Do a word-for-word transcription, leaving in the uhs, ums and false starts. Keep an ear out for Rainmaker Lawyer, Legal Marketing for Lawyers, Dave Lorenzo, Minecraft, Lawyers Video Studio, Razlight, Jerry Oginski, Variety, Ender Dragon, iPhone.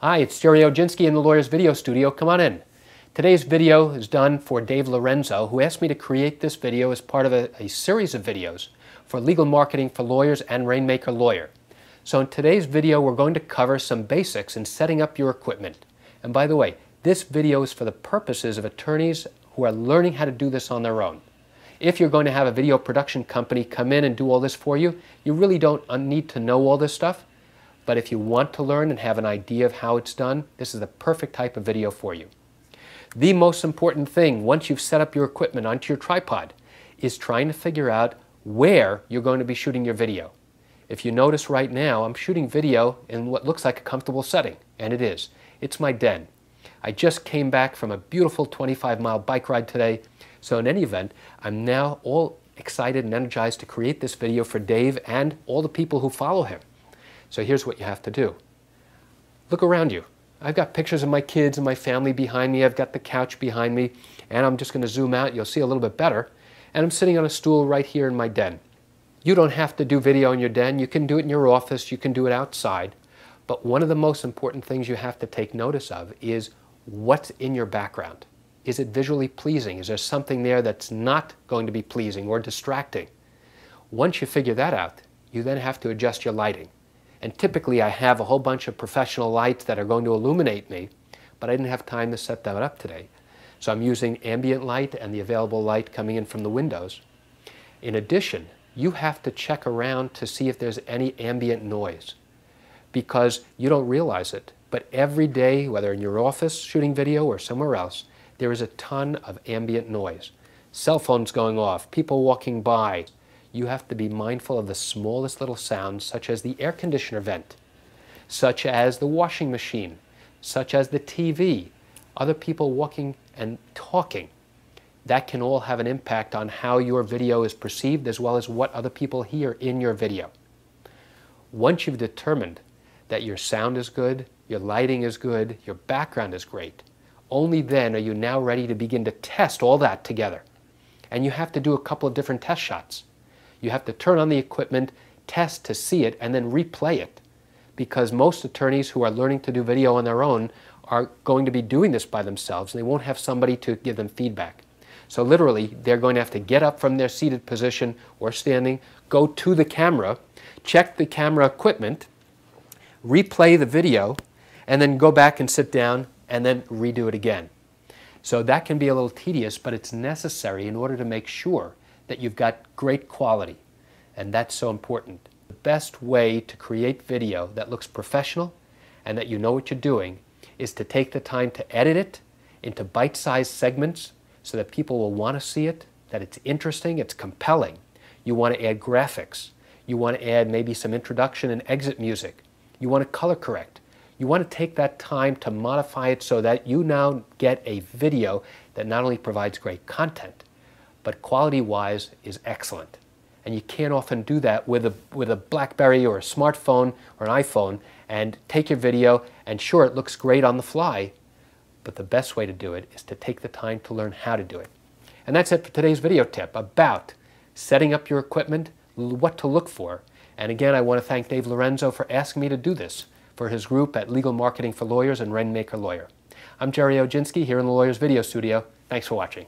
Hi, it's Jerry Oginski in the Lawyers Video Studio. Come on in. Today's video is done for Dave Lorenzo, who asked me to create this video as part of a, a series of videos for Legal Marketing for Lawyers and Rainmaker Lawyer. So in today's video, we're going to cover some basics in setting up your equipment. And by the way, this video is for the purposes of attorneys who are learning how to do this on their own. If you're going to have a video production company come in and do all this for you, you really don't need to know all this stuff. But if you want to learn and have an idea of how it's done, this is the perfect type of video for you. The most important thing, once you've set up your equipment onto your tripod, is trying to figure out where you're going to be shooting your video. If you notice right now, I'm shooting video in what looks like a comfortable setting, and it is. It's my den. I just came back from a beautiful twenty-five mile bike ride today, so in any event, I'm now all excited and energized to create this video for Dave and all the people who follow him. So here's what you have to do. Look around you. I've got pictures of my kids and my family behind me. I've got the couch behind me. And I'm just going to zoom out. You'll see a little bit better. And I'm sitting on a stool right here in my den. You don't have to do video in your den. You can do it in your office. You can do it outside. But one of the most important things you have to take notice of is what's in your background. Is it visually pleasing? Is there something there that's not going to be pleasing or distracting? Once you figure that out, you then have to adjust your lighting. And typically I have a whole bunch of professional lights that are going to illuminate me, but I didn't have time to set that up today. So I'm using ambient light and the available light coming in from the windows. In addition, you have to check around to see if there's any ambient noise, because you don't realize it, but every day, whether in your office shooting video or somewhere else, there is a ton of ambient noise. Cell phones going off, people walking by. You have to be mindful of the smallest little sounds, such as the air conditioner vent, such as the washing machine, such as the T V, other people walking and talking. That can all have an impact on how your video is perceived, as well as what other people hear in your video. Once you've determined that your sound is good, your lighting is good, your background is great, only then are you now ready to begin to test all that together. And you have to do a couple of different test shots. You have to turn on the equipment, test to see it, and then replay it. Because most attorneys who are learning to do video on their own are going to be doing this by themselves, and they won't have somebody to give them feedback. So literally, they're going to have to get up from their seated position or standing, go to the camera, check the camera equipment, replay the video, and then go back and sit down, and then redo it again. So that can be a little tedious, but it's necessary in order to make sure that you've got great quality, and that's so important. The best way to create video that looks professional and that you know what you're doing is to take the time to edit it into bite-sized segments so that people will want to see it, that it's interesting, it's compelling. You want to add graphics. You want to add maybe some introduction and exit music. You want to color correct. You want to take that time to modify it so that you now get a video that not only provides great content, but quality-wise is excellent. And you can't often do that with a, with a BlackBerry or a smartphone or an iPhone and take your video, and sure, it looks great on the fly, but the best way to do it is to take the time to learn how to do it. And that's it for today's video tip about setting up your equipment, what to look for. And again, I want to thank Dave Lorenzo for asking me to do this for his group at Legal Marketing for Lawyers and Rainmaker Lawyer. I'm Jerry Oginski here in the Lawyers Video Studio. Thanks for watching.